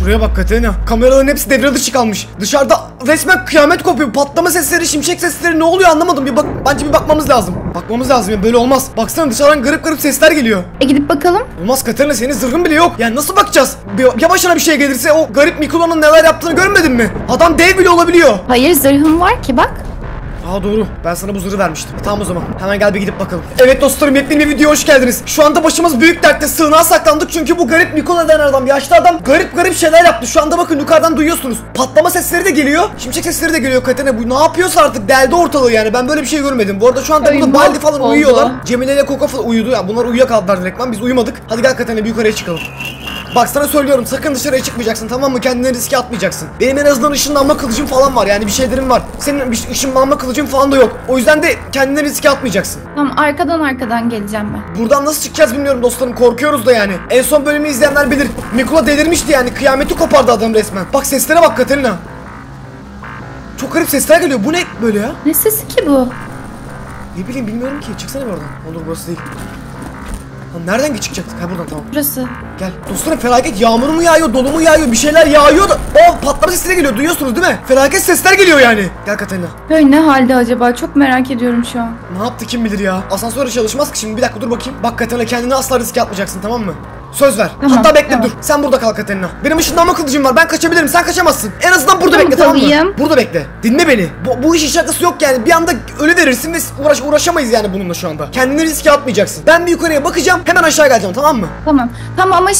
Şuraya bak Katerina. Kameraların hepsi devre dışı kalmış. Dışarıda resmen kıyamet kopuyor. Patlama sesleri, şimşek sesleri, ne oluyor anlamadım. Bir bak, bence bir bakmamız lazım. Bakmamız lazım ya, böyle olmaz. Baksana dışarıdan garip garip sesler geliyor. Gidip bakalım. Olmaz Katerina, senin zırhın bile yok. Yani nasıl bakacağız? Ya başına bir şey gelirse, o garip Mikula'nın neler yaptığını görmedin mi? Adam dev bile olabiliyor. Hayır, zırhım var ki bak. Aa doğru. Ben sana bu zırhı vermiştim. Tamam o zaman. Hemen gel bir gidip bakalım. Evet dostlarım, yepyeni bir videoya hoş geldiniz. Şu anda başımız büyük dertte. Sığınağa saklandık çünkü bu garip Mikula denen adam, yaşlı adam garip şeyler yaptı. Şu anda bakın yukarıdan duyuyorsunuz. Patlama sesleri de geliyor. Şimşek sesleri de geliyor Katerina. Bu ne yapıyorsa artık deldi ortalığı yani. Ben böyle bir şey görmedim. Bu arada şu anda burada Baldi falan uyuyorlar. Cemile ile Coco falan uyudu. Yani bunlar uyuyakaldılar direktman. Biz uyumadık. Hadi gel Katerina, bir yukarıya çıkalım. Bak sana söylüyorum, sakın dışarıya çıkmayacaksın, tamam mı? Kendini riske atmayacaksın. Benim en azından ışınlanma kılıcım falan var, yani bir şeylerim var. Senin ışınlanma kılıcın falan da yok. O yüzden de kendini riske atmayacaksın. Tamam, arkadan geleceğim ben. Buradan nasıl çıkacağız bilmiyorum dostlarım, korkuyoruz da yani. En son bölümü izleyenler bilir. Mikula delirmişti yani, kıyameti kopardı adam resmen. Bak seslere bak Katerina. Çok garip sesler geliyor, bu ne böyle ya? Ne sesi ki bu? Ne bileyim, bilmiyorum ki, çıksana oradan. Olur, burası değil. Nereden çıkacaktık? Ha buradan, tamam. Burası. Gel. Dostlarım felaket, yağmur mu yağıyor, dolu mu yağıyor, bir şeyler yağıyor da patlama sesleri geliyor, duyuyorsunuz değil mi? Felaket sesler geliyor yani. Gel Katerina. Böyle ne halde acaba? Çok merak ediyorum şu an. Ne yaptı kim bilir ya? Asansör çalışmaz ki şimdi, bir dakika dur bakayım. Bak Katerina, kendini asla riske atmayacaksın, tamam mı? Söz ver. Tamam, hatta bekle, tamam. Dur. Sen burada kal Katerina. Benim ışınlanma kılıcım var. Ben kaçabilirim. Sen kaçamazsın. En azından burada bekle, tamam mı? Burada bekle. Dinle beni. Bu işin şakası yok yani. Bir anda ölü verirsin ve uğraşamayız yani bununla şu anda. Kendini riske atmayacaksın. Ben bir yukarıya bakacağım. Hemen aşağı geleceğim, tamam mı? Tamam. Tamam ama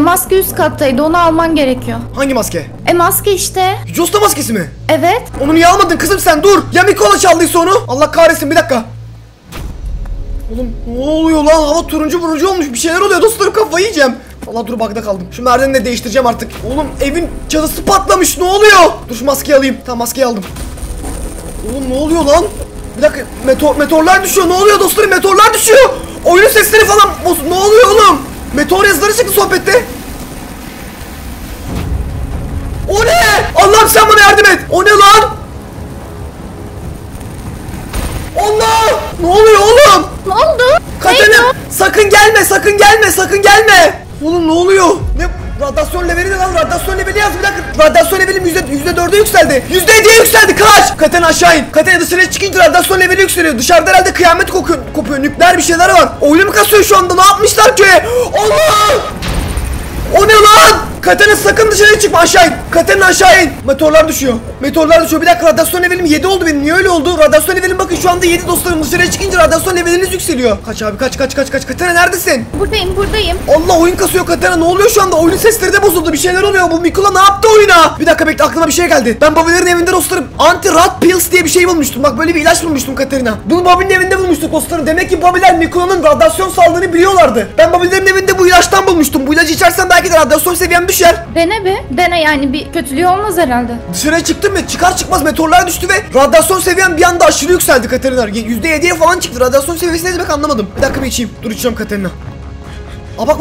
maske üst kattaydı. Onu alman gerekiyor. Hangi maske? Maske işte. Yüce Usta maskesi mi? Evet. Onu niye almadın kızım sen? Dur. Ya Mikula çaldıysa onu. Allah kahretsin, bir dakika. Oğlum ne oluyor lan? Hava turuncu vurucu olmuş. Bir şeyler oluyor dostlarım, kafayı yiyeceğim. Vallahi dur bakta kaldım. Şu merdiveni de değiştireceğim artık. Oğlum evin çatısı patlamış, ne oluyor? Dur şu maskeyi alayım. Tamam, maskeyi aldım. Oğlum ne oluyor lan? Bir dakika, meteorlar düşüyor. Ne oluyor dostlarım? Meteorlar düşüyor. Oyunun sesleri falan. Ne oluyor oğlum? Meteor yazıları çıktı sohbette. O ne? Allah'ım sen bana yardım et. O ne lan? Allah! Ne oluyor oğlum? Ne oldu? Katerina sakın gelme, sakın gelme, sakın gelme. Oğlum ne oluyor? Ne? Radyasyon leveli de lan, radyasyon leveli yaz bir dakika. Radyasyon levelim %4'e yükseldi. %7'ye yükseldi, kaç! Katerina aşağı in. Katerina dışarıya çıkınca radyasyon leveli yükseliyor. Dışarıda herhalde kıyamet kopuyor. Nükleer bir şeyler var. Oyunu mu kasıyor şu anda? Ne yapmışlar köye? Allah! O ne lan? Katerina sakın dışarıya çıkma, aşağı in. Katerina aşağı in. Meteorlar düşüyor. Meteorlar düşüyor. Bir dakika, radyasyon levelim 7 oldu benim. Niye öyle oldu? Radyasyon levelim bakın şu anda 7 dostlarım. Dışarıya çıkınca radyasyon leveliniz yükseliyor. Kaç abi, kaç. Katerina neredesin? Buradayım. Allah, oyun kasıyor Katerina. Ne oluyor şu anda? Oyunun sesleri de bozuldu. Bir şeyler oluyor. Bu Mikula ne yaptı oyuna? Bir dakika bekle, aklıma bir şey geldi. Ben Bobiler'in evinde dostlarım anti-rat pills diye bir şey bulmuştum. Bak böyle bir ilaç bulmuştum Katerina. Bunu Bobiler'in evinde bulmuştuk dostlarım. Demek ki Bobiler Mikula'nın radyasyon saldığını biliyorlardı. Ben Bobiler'in evinde bu ilaçtan bulmuştum. Bu ilacı içersen belki de radyasyon seviyen düşer. Dene be. Dene yani, bir kötülüğü olmaz herhalde. Dışarıya çıktım ve çıkar çıkmaz meteorlar düştü ve radyasyon seviyen bir anda aşırı yükseldi Katerina. %7'ye falan çıktı. Radyasyon seviyesi ne demek anlamadım. Bir dakika bir içeyim. Dur, içeceğim Katerina. Aa bak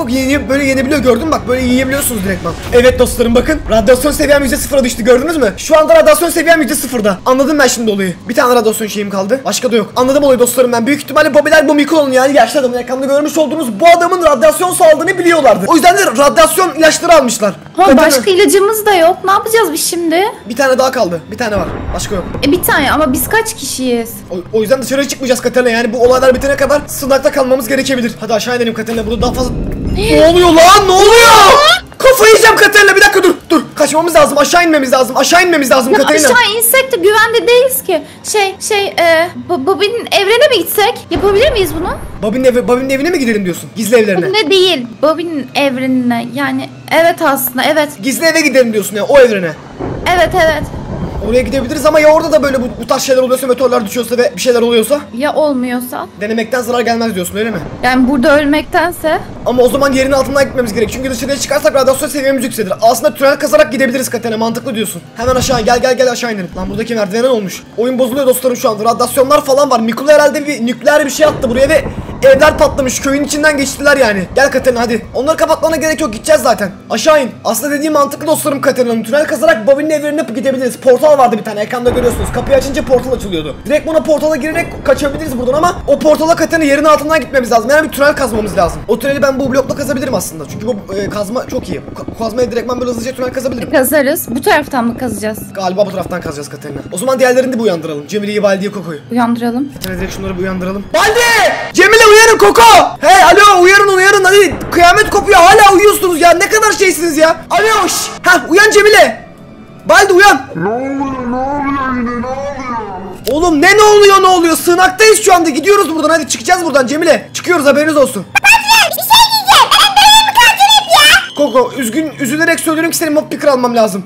böyle yenebiliyor, gördün mü? Bak böyle yiyebiliyorsunuz direktman. Evet dostlarım bakın, radyasyon seviyem %0'a düştü, gördünüz mü? Şu anda radyasyon seviyem %0'da. Anladım ben şimdi olayı. Bir tane radyasyon şeyim kaldı. Başka da yok. Anladım olayı dostlarım ben. Büyük ihtimalle Bobiler bu Mikula'nın yani yaşlı adamın, ekranda görmüş olduğunuz bu adamın radyasyon saldığını biliyorlardı. O yüzden de radyasyon ilaçları almışlar. Ha başka ilacımız da yok. Ne yapacağız biz şimdi? Bir tane daha kaldı. Bir tane var. Başka yok. Bir tane ama biz kaç kişiyiz? O yüzden dışarıya çıkmayacağız Katerina. Yani bu olaylar bitene kadar sınakta kalmamız gerekebilir. Hadi aşağı inelim Katerina. Burada daha fazla... Ne oluyor lan? Ne oluyor? Kafayı yiyeceğim Katerina, bir dakika dur. Kaçmamız lazım, aşağı inmemiz lazım ya Katerina. Aşağı insek de güvende değiliz ki. Bobby'nin evrene mi gitsek? Yapabilir miyiz bunu? Bobby'nin evine mi gidelim diyorsun? Gizli evlerine. Ne değil, Bobby'nin evrenine yani, evet aslında evet. Gizli eve gidelim diyorsun ya, o evrene. Evet. Oraya gidebiliriz ama ya orada da böyle bu tarz şeyler oluyorsa, meteorlar düşüyorsa ve bir şeyler oluyorsa? Ya olmuyorsa? Denemekten zarar gelmez diyorsun, öyle mi? Yani burada ölmektense? Ama o zaman yerin altından gitmemiz gerek. Çünkü dışarıya çıkarsak radyasyon seviyemiz yükselir. Aslında tünel kazarak gidebiliriz Katerina, mantıklı diyorsun. Hemen aşağı gel aşağı inelim. Lan buradaki merdiven olmuş. Oyun bozuluyor dostlarım şu anda. Radyasyonlar falan var. Mikula herhalde bir nükleer bir şey attı buraya ve Evler patlamış, köyün içinden geçtiler yani. Gel Katerina hadi. Onları kapatmana gerek yok, gideceğiz zaten. Aşağı in. Aslında dediğim mantıklı dostlarım Katerina'nın. Tünel kazarak Bobiler'in evlerine gidebiliriz. Portal vardı bir tane, ekranda görüyorsunuz. Kapıyı açınca portal açılıyordu. Direkt buna portala girerek kaçabiliriz buradan ama o portala Katerina yerin altından gitmemiz lazım. Yani bir tünel kazmamız lazım. O tüneli ben bu blokla kazabilirim aslında. Çünkü bu kazma çok iyi. Kazmaya direkt ben böyle hızlıca tünel kazabilirim. Kazarız. Bu taraftan mı kazacağız? Galiba bu taraftan kazacağız Katerina. O zaman diğerlerini de uyandıralım. Cemile'yi, Baldi'yi, Coco'yu. Uyandıralım. Katerina direkt şunları uyandıralım. Baldi! Cemile uyarın Coco! Hey alo, uyarın hadi. Kıyamet kopuyor, hala uyuyorsunuz ya. Ne kadar şeysiniz ya. Alo şşş. Heh uyan Cemile. Baldi uyan. Ne oluyor yine, ne oluyor? Oğlum ne oluyor? Sığınaktayız şu anda, gidiyoruz buradan, hadi çıkacağız buradan Cemile. Çıkıyoruz, haberiniz olsun. Coco üzülerek söylüyorum ki senin mop picker almam lazım.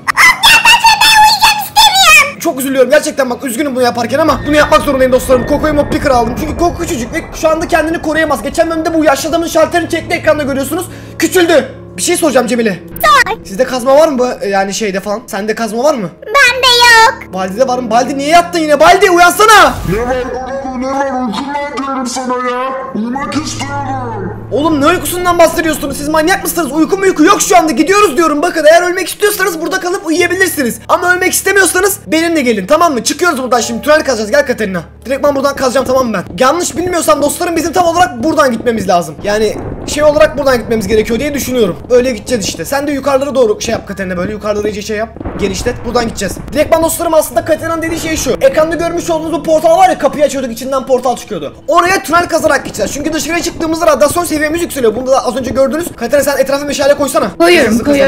Çok üzülüyorum gerçekten, bak üzgünüm bunu yaparken ama bunu yapmak zorundayım dostlarım. Coco'yu mop picker aldım çünkü Coco küçücük ve şu anda kendini koruyamaz. Geçen bölümde bu yaşlı adamın şalterini çekti, ekranda görüyorsunuz. Küçüldü. Bir şey soracağım Cemile. Sor. Sizde kazma var mı yani şeyde falan? Sende kazma var mı? Bende yok. Baldi'de var mı? Baldi niye yattın yine? Baldi uyansana. Ne var uykumdan diyorum sana ya. Uyumak istiyorum. Oğlum ne uykusundan bahsediyorsunuz? Siz manyak mısınız? Uyku yok şu anda, gidiyoruz diyorum. Bakın eğer ölmek istiyorsanız burada kalıp uyuyabilirsiniz. Ama ölmek istemiyorsanız benimle gelin, tamam mı? Çıkıyoruz buradan şimdi, tünel kazacağız, gel Katerina. Direkt ben buradan kazacağım, tamam mı ben? Yanlış bilmiyorsam dostlarım bizim tam olarak buradan gitmemiz lazım. Yani şey olarak buradan gitmemiz gerekiyor diye düşünüyorum. Böyle gideceğiz işte. Sen de yukarılara doğru şey yap Katerina, böyle yukarılara iyice şey yap. Genişlet, buradan gideceğiz. Direkt ben dostlarım aslında Katerina'nın dediği şey şu. Ekranda görmüş olduğunuz bu portal var ya, kapıyı açıyorduk içinden portal çıkıyordu. Oraya tünel kazarak gideceğiz. Çünkü dışarıya çıktığımızda radyasyon seviyemiz yükseliyor. Bunu da az önce gördünüz. Katerina sen etrafa meşale koysana. Koyuyorum. Koy,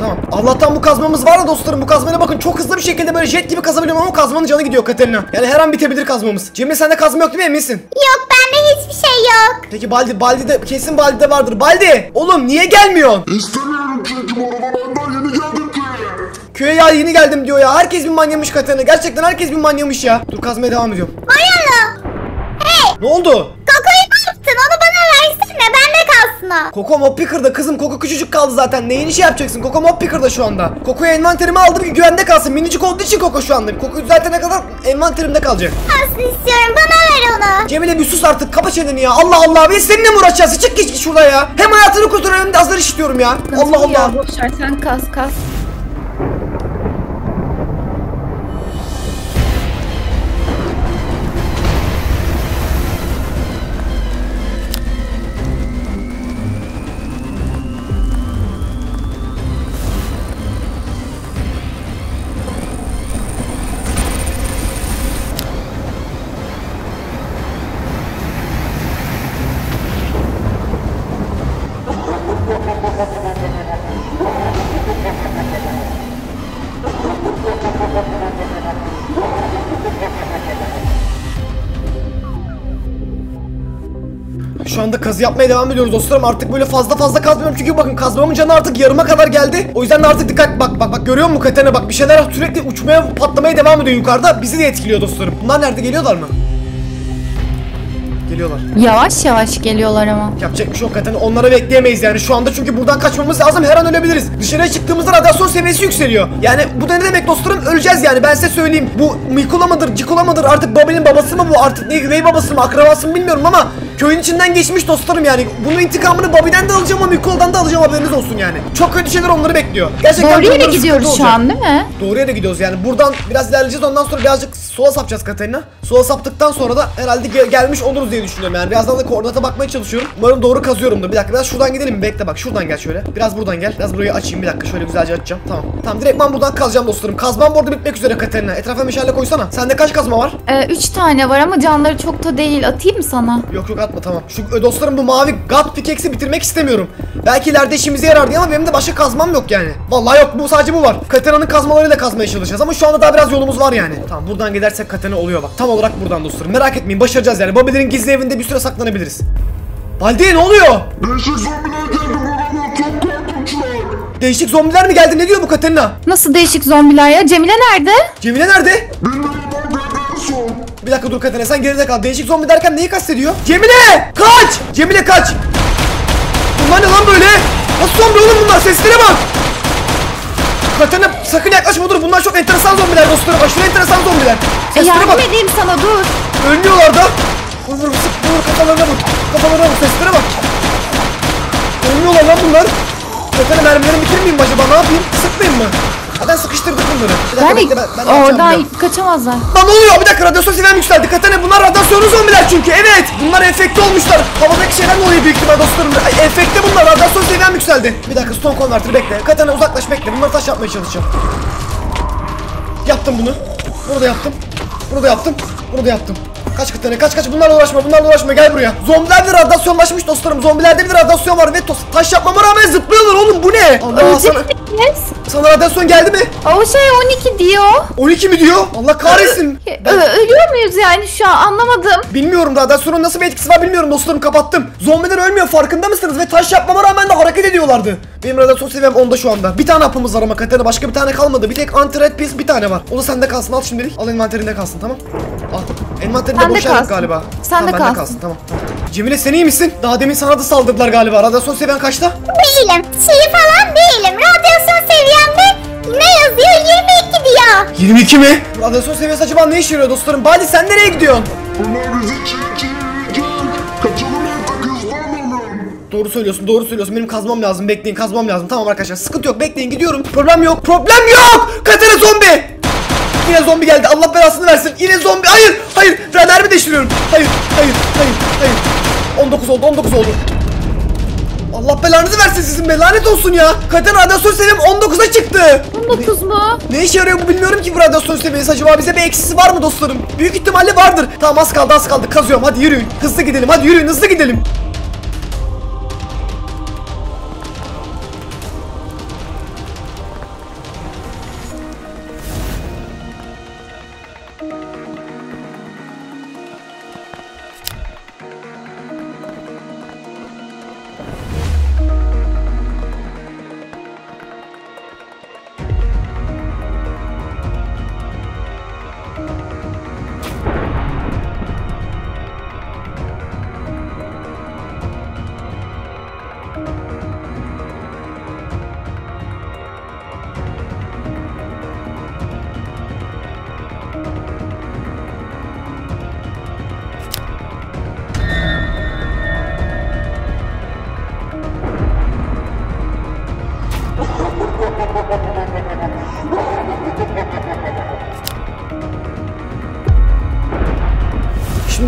tamam. Allah'tan bu kazmamız var da dostlarım, bu kazmaya bakın çok hızlı bir şekilde böyle jet gibi kazabiliyorum ama kazmanın canı gidiyor Katerina. Yani her an bitebilir kazmamız. Cemil sende kazma yok değil mi, eminsin? Yok bende hiçbir şey yok. Peki Baldi'de kesin Baldi'de vardır. Baldi oğlum niye gelmiyorsun? İstemiyorum çünkü oradan yeni geldim ki. Köye ya yeni geldim diyor ya. Herkes bir manyamış Katerina. Gerçekten herkes bir manyamış ya. Dur kazmaya devam ediyorum. BoraLo. Hey. Ne oldu? Coco'yu ne yaptın? Onu bana versene. Bende kalsın o. Coco mop picker'da kızım. Coco küçücük kaldı zaten. Neyini şey yapacaksın? Coco mop picker'da şu anda. Coco'ya envanterimi aldım ki güvende kalsın. Minicik olduğu için Coco şu anda. Coco zaten ne kadar envanterimde kalacak. Kalsın istiyorum. Bana ver onu. Cemile bir sus artık. Kapa çeneni ya. Allah Allah. Biz seninle mi uğraşacağız? Çık git şurada ya. Hem hayatını kurtar hem de azları işitiyorum ya. Nasıl Allah ya, Allah. Boşver sen kas. Şu anda kazı yapmaya devam ediyoruz dostlarım. Artık böyle fazla kazmıyorum çünkü bakın kazmamın canı artık yarıma kadar geldi. O yüzden de artık dikkat, bak görüyor musun Katerina, bak bir şeyler sürekli uçmaya patlamaya devam ediyor yukarıda. Bizi de etkiliyor dostlarım. Bunlar nerede, geliyorlar mı? Geliyorlar. Yavaş geliyorlar ama. Yapacak bir şey yok Katerina. Onları bekleyemeyiz yani şu anda çünkü buradan kaçmamız lazım. Her an ölebiliriz. Dışarıya çıktığımızda radyasyon seviyesi yükseliyor. Yani bu da ne demek dostlarım? Öleceğiz yani. Ben size söyleyeyim. Bu Mikula mıdır, Cikula mıdır? Artık Bobiler'in babası mı bu? Artık ne güvey babası mı, akrabası mı bilmiyorum ama köyün içinden geçmiş dostlarım yani. Bunun intikamını Bobiler'den de alacağım ama Mikula'dan da alacağım, haberiniz olsun yani. Çok kötü şeyler onları bekliyor. Gerçekten doğru yere gidiyoruz şu an değil mi? Doğru yere gidiyoruz yani. Buradan biraz ilerleyeceğiz, ondan sonra birazcık sola sapacağız Katerina. Sola saptıktan sonra da herhalde gelmiş oluruz diye düşünüyorum yani. Birazdan da koordinata bakmaya çalışıyorum. Umarım doğru kazıyorum da. Bir dakika biraz şuradan gidelim. Bekle bak şuradan gel şöyle. Biraz buradan gel. Biraz burayı açayım bir dakika. Şöyle güzelce açacağım. Tamam. Tamam direkt ben buradan kazacağım dostlarım. Kazmam burada bitmek üzere Katerina. Etrafa meşale koysana. Sende kaç kazma var? 3 tane var ama canları çok da değil. Atayım mı sana? Yok atma tamam. Şu dostlarım bu mavi gat pickaxe'i bitirmek istemiyorum. Belki ileride işimize yarar diye ama benim de başka kazmam yok yani. Vallahi yok. Bu sadece bu var. Katerina'nın kazmalarıyla kazmaya çalışacağız ama şu anda daha biraz yolumuz var yani. Tamam buradan gidersek Katerina oluyor bak. Tam olarak buradan dostlarım. Merak etmeyin başaracağız yani. Bobiler'in gizli evinde bir süre saklanabiliriz. Baldi ne oluyor? Değişik zombiler geldi buradan, çok korkunçlar. Değişik zombiler mi geldi? Ne diyor bu Katerina? Nasıl değişik zombiler ya? Cemile nerede? Cemile nerede? Bilmiyorum ben nereden son. Bir dakika dur Katerina sen geride kal. Değişik zombi derken neyi kastediyor? Cemile! Kaç! Cemile kaç! Bunlar ne lan böyle? Nasıl zombi oğlum bunlar? Seslere bak! Katerina sakın yaklaşma dur. Bunlar çok enteresan zombiler dostlarım. Aşırı enteresan zombiler. Seslere bak. Yardım edeyim sana dur. Ölmüyorlar da. Vur kafalarına vur. Kafalarına vur, seslere bak. Ölmüyorlar lan bunlar. Efendim mermilerimi bitirmeyeyim mi acaba, ne yapayım? Sıkmayayım mı? Ben sıkıştırdım bunları. Ben oradan kaçamazlar. Lan ne oluyor? Bir dakika, radyasyon seviyem yükseldi. Katerina, bunlar radyasyonlu zombiler çünkü. Evet, bunlar enfekte olmuşlar. Havadaki şeyden dolayı büyük ihtimal dostlarım. Enfekte bunlar, radyasyon seviyem yükseldi. Bir dakika, stone converter'ı bekle. Katerina uzaklaş, bekle. Bunları taş yapmaya çalışacağım. Yaptım bunu. Burada yaptım. Burada yaptım. Burada yaptım. Kaç Katerina, kaç. Bunlarla uğraşma, Gel buraya. Zombilerde radyasyonlaşmış dostlarım. Zombilerde bir radyasyon var ve taş yapmama rağmen zıplıyorlar oğlum. Bu ne? Allah sana. Sana radyasyon geldi mi? O şey 12 diyor. 12 mi diyor? Allah kahretsin. Ölüyor muyuz yani şu an, anlamadım. Bilmiyorum, radyasyonun nasıl bir etkisi var bilmiyorum dostlarım, kapattım. Zombiler ölmüyor, farkında mısınız? Ve taş yapmama rağmen de hareket ediyorlardı. Benim radyasyon seviyem 10'da şu anda. Bir tane hapımız var ama Katerina, başka bir tane kalmadı. Bir tek anti-red piece bir tane var. O da sende kalsın, al şimdilik. Al envanterinde kalsın, tamam. Al. Envanterinde boş yer galiba. Sen de kalsın. Tamam. Cemile, sen iyi misin? Daha demin sana da saldırdılar galiba. Radyasyon seviyen kaçta? Değilim. Şey falan değilim. Radyasyon seviyemde ne yazıyor? 22 diyor. 22 mi? Radyasyon seviyesi acaba ne işe yarıyor dostlarım? Baldi, sen nereye gidiyorsun? Bunlar bizi çiğneyecek. Kaçalım artık, hızlanalım. Doğru söylüyorsun. Benim kazmam lazım. Bekleyin, kazmam lazım. Tamam arkadaşlar, sıkıntı yok. Bekleyin, gidiyorum. Problem yok. Katerina zombi. Yine zombi geldi. Allah belasını versin. Yine zombi. Hayır. Radarımı değiştiriyorum. Hayır. 19 oldu. Allah belanızı versin sizin be. Lanet olsun ya. Katerina, radyasyon seviyem 19'a çıktı. 19 mu? Ne işe yarıyor bu bilmiyorum ki bu radyasyon seviyesi. Acaba bize bir eksisi var mı dostlarım? Büyük ihtimalle vardır. Tamam, az kaldı. Kazıyorum. Hadi yürüyün. Hızlı gidelim.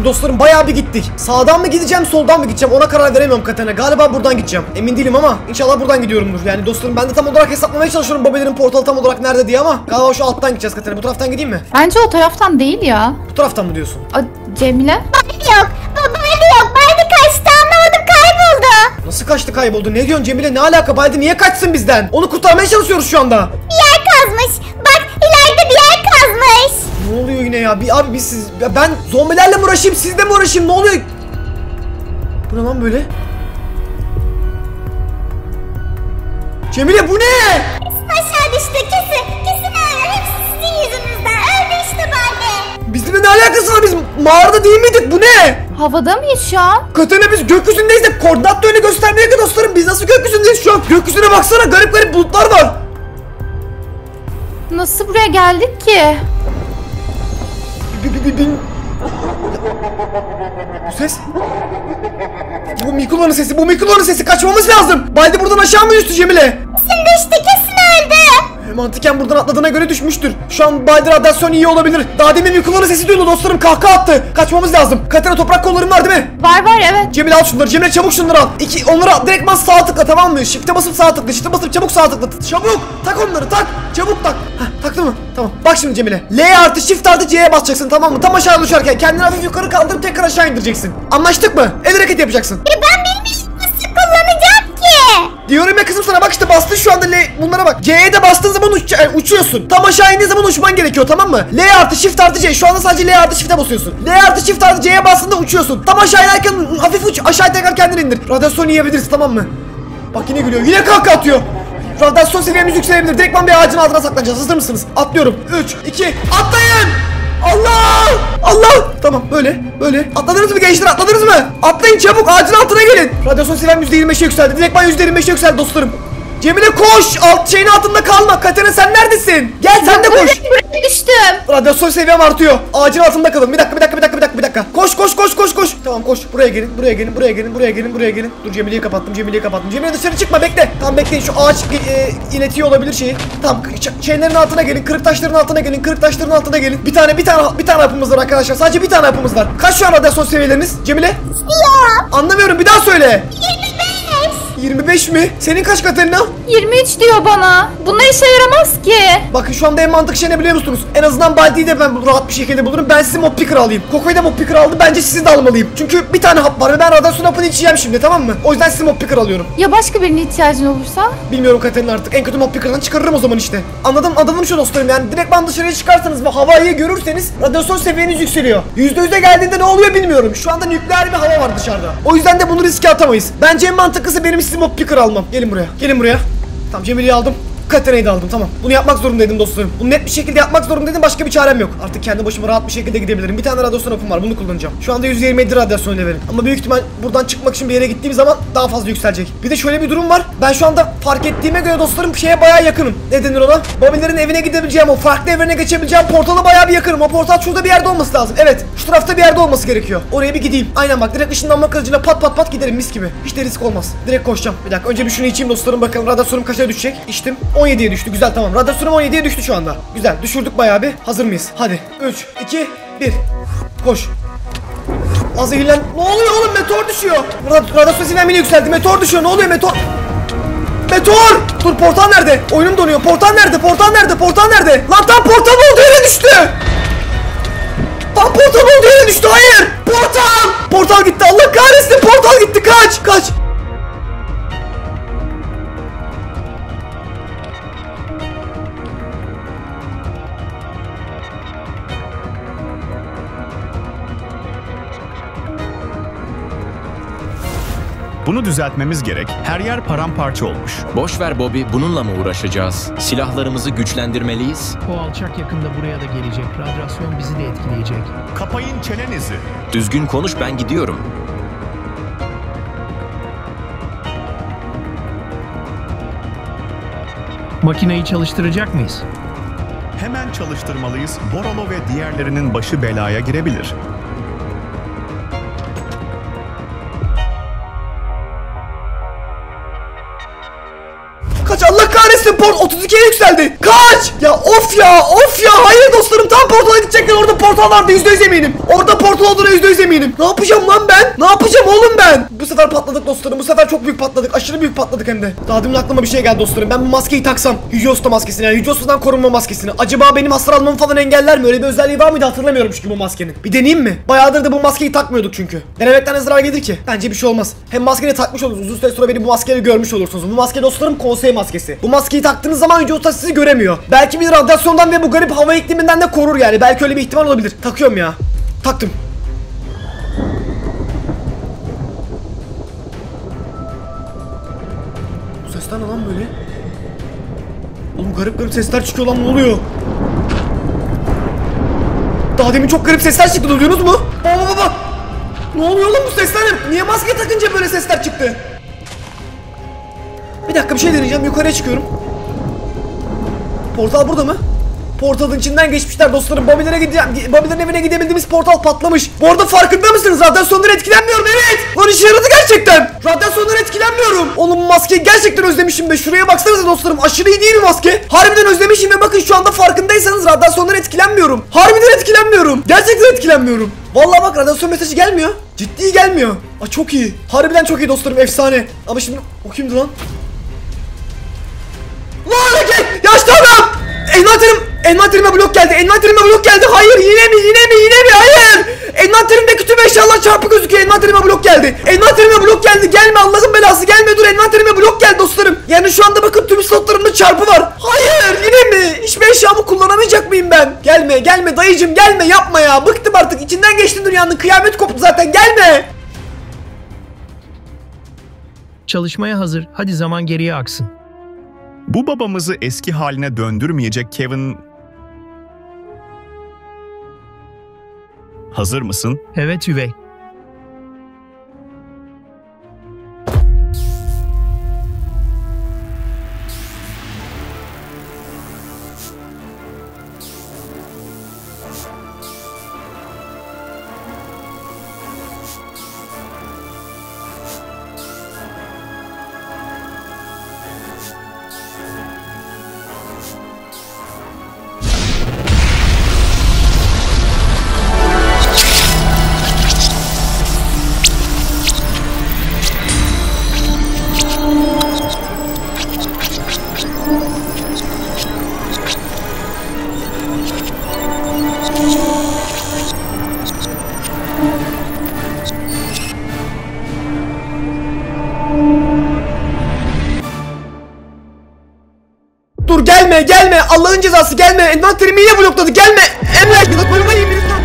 Dostlarım bayağı bir gittik. Sağdan mı gideceğim, soldan mı gideceğim? Ona karar veremiyorum Katerina. Galiba buradan gideceğim. Emin değilim ama inşallah buradan gidiyorumdur. Yani dostlarım ben de tam olarak hesaplamaya çalışıyorum Bobiler'in portalı tam olarak nerede diye ama galiba şu alttan gideceğiz Katerina. Bu taraftan gideyim mi? Bence o taraftan değil ya. Bu taraftan mı diyorsun? Cemile? Baldi yok. Baldi kaçtı, anlamadım, kayboldu. Nasıl kaçtı, kayboldu? Ne diyorsun Cemile? Ne alaka? Baldi niye kaçsın bizden? Onu kurtarmaya çalışıyoruz şu anda. Bir yer kazmış. Bak, ileride bir yer kazmış. Ne oluyor yine ya? Abi biz siz... Ben zombilerle mi uğraşayım? Sizle mi uğraşayım? Ne oluyor? Bu ne lan böyle? Cemile, bu ne? Aşağı düştü. Kesin öyle. Hepsi sizin yüzünüzden. Öldü işte Baldi. Bizimle ne alakası var? Biz mağarada değil miydik? Bu ne? Havada mıyız şu an? Katerina, biz gökyüzündeyiz de koordinat da öyle göstermiyor ki dostlarım. Biz nasıl gökyüzündeyiz şu an? Gökyüzüne baksana. Garip bulutlar var. Nasıl buraya geldik ki? Bu ses? Bu Mikula'nın sesi. Kaçmamız lazım. Baldi buradan aşağı mı düştü Cemile? Kesin düştü, kesin öldü. Mantıken buradan atladığına göre düşmüştür. Şu an Baldi radyasyon iyi olabilir. Daha demin Mikula'nın sesi duydu dostlarım, kahkaha attı. Kaçmamız lazım. Katerina, toprak kollarım var değil mi? Var evet. Cemile, al şunları. Cemile, çabuk şunları al. Onları al. Direktman sağ tıkla, tamam mı? Shift'e basıp sağ tıkla. Shift'e basıp çabuk sağ tıkla. Çabuk. Tak onları, tak. Çabuk tak. Heh, taktın mı? Tamam. Bak şimdi Cemile. L artı shift artı C'ye basacaksın, tamam mı? Tam aşağı düşerken kendini hafif yukarı kaldırıp tekrar aşağı indireceksin. Anlaştık mı? El hareketi yapacaksın. Ben bilmiyorum nasıl kullanacağım ki. Diyorum ya kızım sana, bak işte bastın şu anda L. Bunlara bak. C'ye de bastığın zaman uçuyorsun. Tam aşağı indiğin zaman uçman gerekiyor, tamam mı? L artı shift artı C. Şu anda sadece L artı shift'e basıyorsun. L artı shift artı C'ye bastığında uçuyorsun. Tam aşağı inerken hafif uç. Aşağı tekrar kendini indir. Radyasyon yiyebilirsin, tamam mı? Bak yine gülüyor. Yine kahkaha atıyor. Radyasyon seviyemiz yükselebilir. Direktman bir ağacın altına saklanacağız. Hazır mısınız? Atlıyorum. 3, 2, atlayın! Allah! Tamam, böyle. Atladınız mı gençler? Atladınız mı? Atlayın çabuk, ağacın altına gelin. Radyasyon seviyem %25'e yükseldi. Direktman %25'e yükseldi dostlarım. Cemile koş! Alt şeyin altında kalma. Katerina sen neredesin? Gel sen de koş. Buraya düştüm. Radyasyon seviyem artıyor. Ağacın altında kalın. Bir dakika. Koş. Tamam koş. Buraya gelin. Dur Cemile'yi kapattım. Cemile dışarı çıkma bekle. Tamam bekleyin şu ağaç iletiyor olabilir şeyi. Tamam şeylerin altına gelin. Kırık taşların altına gelin. Bir tane hapımız var arkadaşlar. Sadece bir tane hapımız var. Kaç şu an radyasyon seviyeleriniz Cemile? Anlamıyorum bir daha söyle. 25 mi? Senin kaç Katerina? 23 diyor bana. Bunlar işe yaramaz ki. Bakın şu anda en mantıklı şey ne biliyor musunuz? En azından Baldi'yi de ben rahat bir şekilde bulurum. Ben sizi mob picker alayım. Coco'yu da mob picker aldı. Bence sizi de almalıyım. Çünkü bir tane hap var ve ben radyasyon hapını içeceğim şimdi, tamam mı? O yüzden sizi mob picker alıyorum. Ya başka birine ihtiyacın olursa? Bilmiyorum Katerina artık. En kötü mob picker'dan çıkarırım o zaman işte. Anladım şu dostlarım yani. Direktman dışarıya çıkarsanız ve havayı görürseniz radyasyon seviyeniz yükseliyor. %100'e geldiğinde ne oluyor bilmiyorum. Şu anda nükleer bir hava var dışarıda. O yüzden de bunu riske atamayız. Bence en mantıklısı benim mob picker almam. Gelin buraya. Tamam Cemile'yi aldım. Katerina'yı da aldım. Tamam. Bunu yapmak zorundaydım dostum. Bunu net bir şekilde yapmak zorundaydım. Başka bir çarem yok. Artık kendi başıma rahat bir şekilde gidebilirim. Bir tane radyasyon hapım var. Bunu kullanacağım. Şu anda %27 radyasyon levelim. Ama büyük ihtimal buradan çıkmak için bir yere gittiğim zaman daha fazla yükselecek. Bir de şöyle bir durum var. Ben şu anda fark ettiğime göre dostlarım şeye bayağı yakınım. Ne denir ona? Bobiler'in evine gidebileceğim, o farklı evrene geçebileceğim portala bayağı bir yakınım. O portal şurada bir yerde olması lazım. Evet. Şu tarafta bir yerde olması gerekiyor. Oraya bir gideyim. Aynen bak. Direkt ışınlanma kılıcıyla pat giderim mis gibi. Hiç de risk olmaz. Direkt koşacağım. Bir dakika. Önce bir şunu içeyim dostlarım. Bakalım radyasyonum kaça düşecek. İçtim. 17'ye düştü. Güzel, tamam. Radyasyonum 17'ye düştü şu anda. Güzel. Düşürdük bayağı bir. Hazır mıyız? Hadi. 3, 2, 1. Koş. Az zehirlen. Ne oluyor oğlum? Meteor düşüyor. Radyasyon seviyem yine yükseldi. Meteor düşüyor. Ne oluyor? Meteor! Dur, portal nerede? Oyunum donuyor. Portal nerede? Lan tam portal oldu. Yere düştü. Tam portal oldu. Yere düştü. Hayır. Portal! Portal gitti. Allah kahretsin. Portal gitti. Kaç. Bunu düzeltmemiz gerek. Her yer paramparça olmuş. Boş ver Bobby, bununla mı uğraşacağız? Silahlarımızı güçlendirmeliyiz. O alçak yakında buraya da gelecek. Radyasyon bizi de etkileyecek. Kapayın çenenizi. Düzgün konuş, ben gidiyorum. Makineyi çalıştıracak mıyız? Hemen çalıştırmalıyız. BoraLo ve diğerlerinin başı belaya girebilir. Kaç, Allah kahretsin, port 32'ye yükseldi. Kaç ya, of ya. Hayır dostlarım, tam portala gidecekler. Orada portal vardı, %100 eminim. Orada portal olduğuna %100 eminim. Ne yapacağım lan ben? Ne yapacağım oğlum ben? Bu sefer patladık dostlarım, bu sefer çok büyük patladık. Aşırı büyük patladık hem de. Daha demin aklıma bir şey geldi dostlarım. Ben bu maskeyi taksam, Yüce Usta maskesini, yani Yüce Usta'dan korunma maskesini, acaba benim hasar almamı falan engeller mi? Öyle bir özelliği var mıydı, hatırlamıyorum çünkü bu maskenin. Bir deneyeyim mi? Bayağıdır da bu maskeyi takmıyorduk çünkü. Denemekten zarar gelir ki. Bence bir şey olmaz. Hem maskeni takmış olursunuz, uzun süre sonra beni bu maskeyle görmüş olursunuz. Bu maske dostlarım konsey maskesi. Bu maskeyi taktığınız zaman Yüce Usta sizi göremiyor. Belki bir radyasyondan ve bu garip hava ikliminden de korur yani. Belki öyle bir ihtimal olabilir. Takıyorum ya. Taktım. Bu sesler ne lan böyle? Oğlum garip sesler çıkıyor lan, ne oluyor? Daha demin çok garip sesler çıktı, duydunuz mu? Baba. Ne oluyor oğlum bu sesler? Niye maske takınca böyle sesler çıktı? Bir dakika, bir şey deneyeceğim. Yukarıya çıkıyorum. Portal burada mı? Portalın içinden geçmişler dostlarım. Bobiler'in evine gidebildiğimiz portal patlamış. Bu arada farkında mısınız? Radyasyondan etkilenmiyorum. Evet. Lan işe yaradı gerçekten. Radyasyondan etkilenmiyorum. Oğlum maskeyi gerçekten özlemişim be. Şuraya baksanıza dostlarım. Aşırı iyi değil mi maske? Harbiden özlemişim ve bakın şu anda farkındaysanız radyasyondan etkilenmiyorum. Harbiden etkilenmiyorum. Gerçekten etkilenmiyorum. Vallahi bak, radyasyon mesajı gelmiyor. Ciddi gelmiyor. Aa, çok iyi. Harbiden çok iyi dostlarım. Efsane. Ama şimdi o kimdi lan? Yaşlı adam! Envanterime blok geldi. Hayır, yine mi? Hayır! Envanterimdeki tüm eşyalar çarpı gözüküyor. Envanterime blok geldi. Gelme Allah'ın belası, gelme, dur. Envanterime blok geldi dostlarım. Yani şu anda bakın tüm slotlarımda çarpı var. Hayır, yine mi? Hiçbir eşyamı kullanamayacak mıyım ben? Gelme dayıcım, gelme, yapma ya. Bıktım artık. İçinden geçti dünyanın. Kıyamet koptu zaten. Gelme. Çalışmaya hazır. Hadi zaman geriye aksın. Bu babamızı eski haline döndürmeyecek Kevin. Hazır mısın? Evet üvey. Dur gelme gelme, Allah'ın cezası gelme. Envanterimi niye blokladı, gelme. Emlak yılatmanıma yemin ediyorum.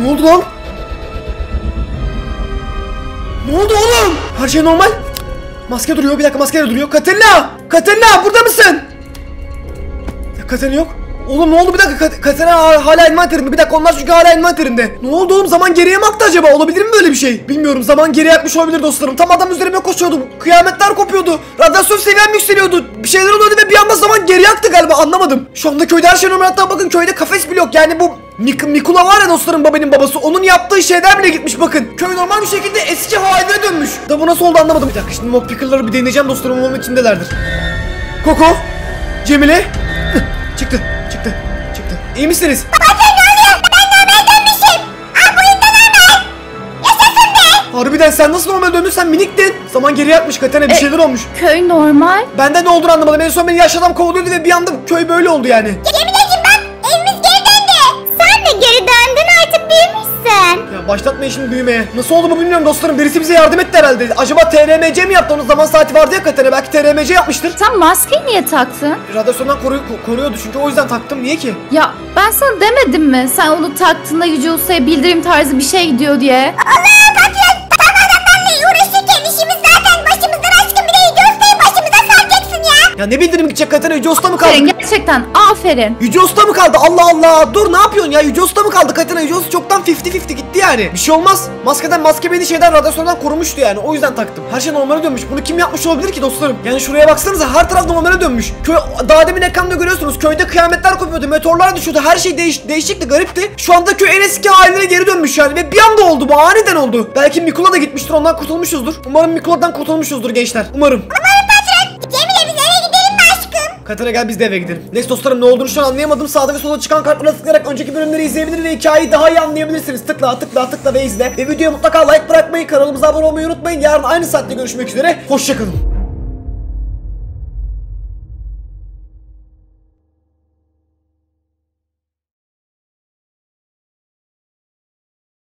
Ne oldu lan? Ne oldu oğlum? Her şey normal. Maske duruyor, bir dakika maske de duruyor. Katerina! Katerina burada mısın? Katerina yok. Oğlum ne oldu bir dakika, Katerina hala envanterimde. Bir dakika onlar çünkü hala envanterimde. Ne oldu oğlum, zaman geriye mi aktı acaba? Olabilir mi böyle bir şey? Bilmiyorum, zaman geriye atmış olabilir dostlarım. Tam adam üzerime koşuyordum. Kıyametler kopuyordu. Radyasyon seviyem yükseliyordu. Bir şeyler oluyordu ve bir anda zaman geriye aktı galiba, anlamadım. Şu anda köyde her şey normal, hatta bakın köyde kafes bile yok. Yani bu Mikula var ya dostlarım, babanın babası, onun yaptığı şeyden bile gitmiş bakın. Köy normal bir şekilde eski haline dönmüş. Da bu nasıl oldu anlamadım. Bir dakika şimdi mob picker'ları bir deneyeceğim dostlarım, onun içindelerdir. Coco, Cemile. Çıktı, çıktı, çıktı. İyi misiniz? Babacığım ne oluyor? Ben normal dönmüşüm. Aa, bu yüzden normal. Yaşasın be. Harbiden sen nasıl normal döndün, sen miniktin. Zaman geriye atmış Katerina, bir şeyler olmuş. Köy normal. Benden ne olduğunu anlamadım. En son beni yaşlı adam kovalıyordu ve bir anda köy böyle oldu yani. Cemile'cim bak, evimiz geri döndü. Sen de geri döndün, artık büyümüşsün. Ya başlatmayın şimdi büyümeye. Nasıl oldu bu bilmiyorum dostlarım. Birisi bize yardım etti herhalde. Acaba TRMC mi yaptı? Onun zaman saati vardı ya Katerina. Belki TRMC yapmıştır. Sen maskeyi niye taktın? Radyasyondan koruyordu çünkü, o yüzden taktım. Niye ki? Ya ben sana demedim mi? Sen onu taktığında Yüce Usta'ya bildirim tarzı bir şey gidiyor diye. Allah bakıyor. Tam adamlarla uğraşırken işimiz zaten başımızdan aşkın, bir de Yüce Usta'yı başımıza saracaksın ya. Ya ne bildirim gidecek Katerina? Yüce Usta mı kaldı? Gerçekten aferin. Yüce Usta mı kaldı? Allah Allah. Dur ne yapıyorsun ya? Yüce Usta mı kaldı Katerina? Yüce Usta çoktan 50-50 gitti yani. Bir şey olmaz. Maske beni şeyden, radyasyondan korumuştu yani. O yüzden taktım. Her şey normale dönmüş. Bunu kim yapmış olabilir ki dostlarım? Yani şuraya baksanıza, her taraf normale dönmüş. Köy, daha demin ekranda görüyorsunuz. Köyde kıyametler kopuyordu. Meteorlar düşüyordu. Her şey değişikti, garipti. Şu anda köy en eski haline geri dönmüş yani. Ve bir anda oldu bu. Aniden oldu. Belki Mikula da gitmiştir. Ondan kurtulmuşuzdur. Umarım Mikula'dan kurtulmuşuzdur gençler. Umarım. Katerina gel biz de eve gidelim. Neyse dostlarım ne olduğunu şu an anlayamadım. Sağda ve sola çıkan kartlara tıklayarak önceki bölümleri izleyebilir ve hikayeyi daha iyi anlayabilirsiniz. Tıkla tıkla tıkla ve izle. Ve videoya mutlaka like bırakmayı, kanalımıza abone olmayı unutmayın. Yarın aynı saatte görüşmek üzere. Hoşçakalın.